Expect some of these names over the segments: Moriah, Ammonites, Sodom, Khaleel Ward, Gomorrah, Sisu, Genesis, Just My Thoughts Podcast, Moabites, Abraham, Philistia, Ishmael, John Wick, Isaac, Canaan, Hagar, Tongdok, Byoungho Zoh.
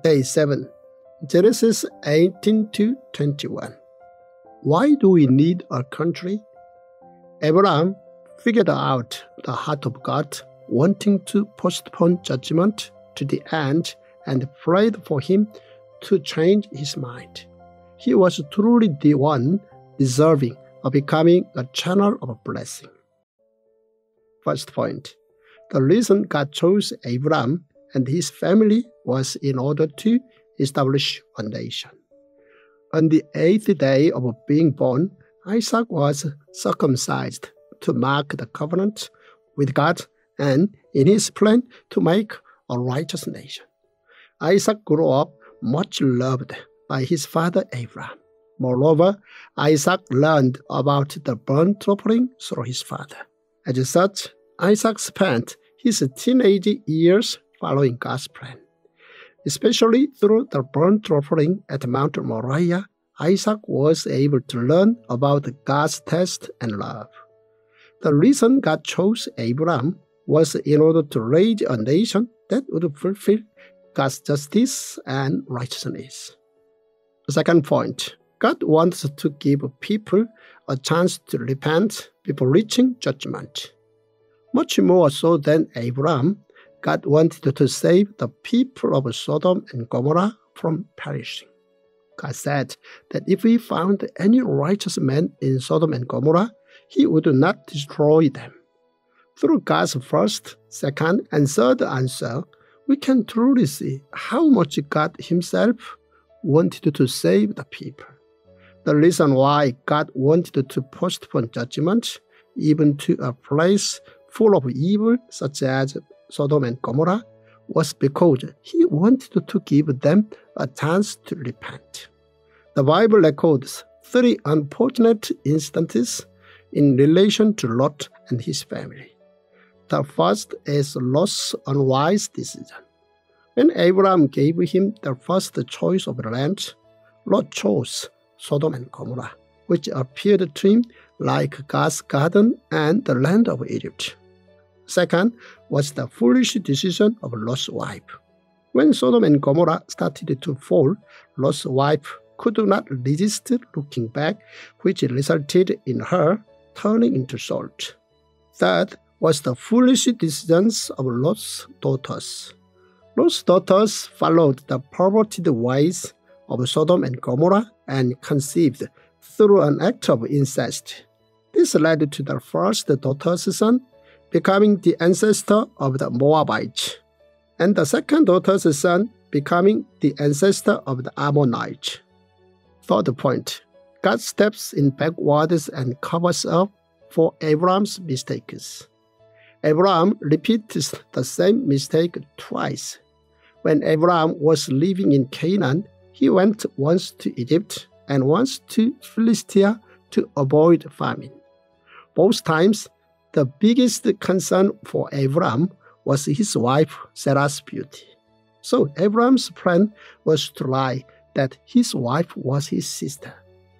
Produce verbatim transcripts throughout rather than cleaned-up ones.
Day seven. Genesis eighteen to twenty-one. Why do we need a country? Abraham figured out the heart of God, wanting to postpone judgment to the end, and prayed for him to change his mind. He was truly the one deserving of becoming a channel of blessing. First point, the reason God chose Abraham and his family was in order to establish a nation. On the eighth day of being born, Isaac was circumcised to mark the covenant with God and in his plan to make a righteous nation. Isaac grew up much loved by his father Abraham. Moreover, Isaac learned about the burnt offering through his father. As such, Isaac spent his teenage years following God's plan. Especially through the burnt offering at Mount Moriah, Isaac was able to learn about God's test and love. The reason God chose Abraham was in order to raise a nation that would fulfill God's justice and righteousness. Second point, God wants to give people a chance to repent before reaching judgment. Much more so than Abraham, God wanted to save the people of Sodom and Gomorrah from perishing. God said that if he found any righteous man in Sodom and Gomorrah, he would not destroy them. Through God's first, second, and third answer, we can truly see how much God himself wanted to save the people. The reason why God wanted to postpone judgment, even to a place full of evil such as Sodom and Gomorrah, was because he wanted to give them a chance to repent. The Bible records three unfortunate instances in relation to Lot and his family. The first is Lot's unwise decision. When Abraham gave him the first choice of land, Lot chose Sodom and Gomorrah, which appeared to him like God's garden and the land of Egypt. Second was the foolish decision of Lot's wife. When Sodom and Gomorrah started to fall, Lot's wife could not resist looking back, which resulted in her turning into salt. Third was the foolish decisions of Lot's daughters. Lot's daughters followed the perverted ways of Sodom and Gomorrah and conceived through an act of incest. This led to the first daughter's son becoming the ancestor of the Moabites, and the second daughter's son becoming the ancestor of the Ammonites. Third point, God steps in backwards and covers up for Abraham's mistakes. Abraham repeats the same mistake twice. When Abraham was living in Canaan, he went once to Egypt and once to Philistia to avoid famine. Both times, the biggest concern for Abraham was his wife Sarah's beauty. So Abraham's plan was to lie that his wife was his sister.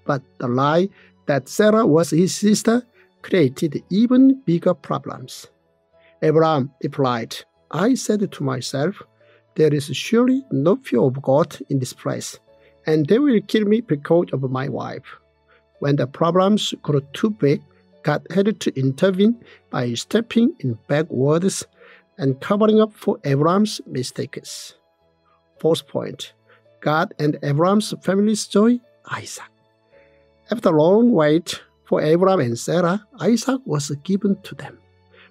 But the lie that Sarah was his sister created even bigger problems. Abraham replied, "I said to myself, there is surely no fear of God in this place, and they will kill me because of my wife." When the problems grew too big, God had to intervene by stepping in backwards and covering up for Abraham's mistakes. Fourth point, God and Abraham's family's joy, Isaac. After a long wait for Abraham and Sarah, Isaac was given to them.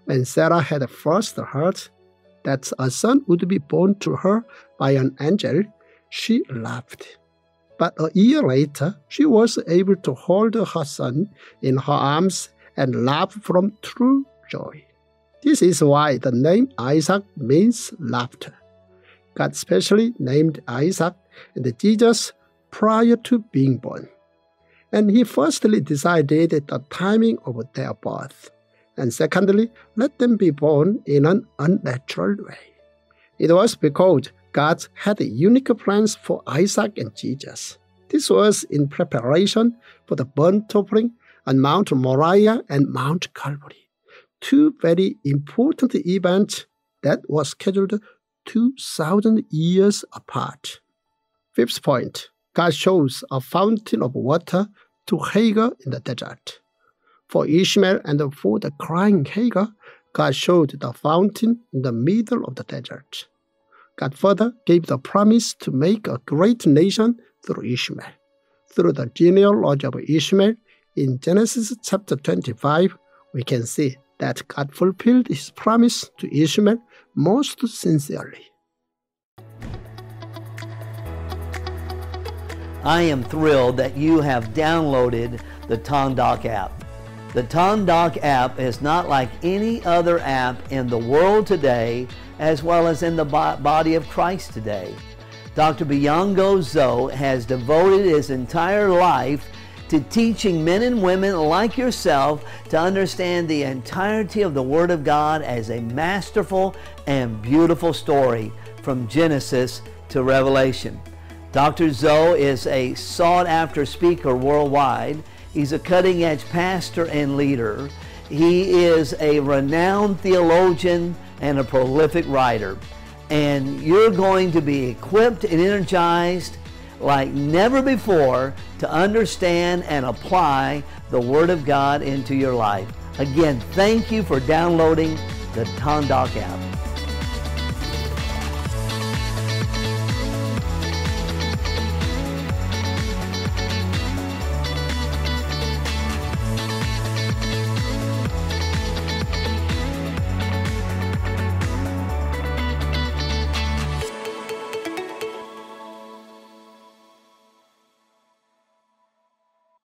When Sarah had first heard that a son would be born to her by an angel, she laughed. But a year later, she was able to hold her son in her arms and laugh from true joy. This is why the name Isaac means laughter. God specially named Isaac and Jesus prior to being born, and he firstly decided the timing of their birth, and secondly, let them be born in an unnatural way. It was because God had unique plans for Isaac and Jesus. This was in preparation for the burnt offering on Mount Moriah and Mount Calvary, two very important events that were scheduled two thousand years apart. Fifth point, God shows a fountain of water to Hagar in the desert. For Ishmael and for the crying Hagar, God showed the fountain in the middle of the desert. God further gave the promise to make a great nation through Ishmael. Through the genealogy of Ishmael, in Genesis chapter twenty-five, we can see that God fulfilled his promise to Ishmael most sincerely. I am thrilled that you have downloaded the Tongdok app. The Tongdok app is not like any other app in the world today, as well as in the body of Christ today. Doctor Byoungho Zoh has devoted his entire life to teaching men and women like yourself to understand the entirety of the Word of God as a masterful and beautiful story from Genesis to Revelation. Doctor Zoh is a sought-after speaker worldwide. He's a cutting-edge pastor and leader. He is a renowned theologian and a prolific writer. And you're going to be equipped and energized like never before to understand and apply the Word of God into your life. Again, thank you for downloading the Tongdok app.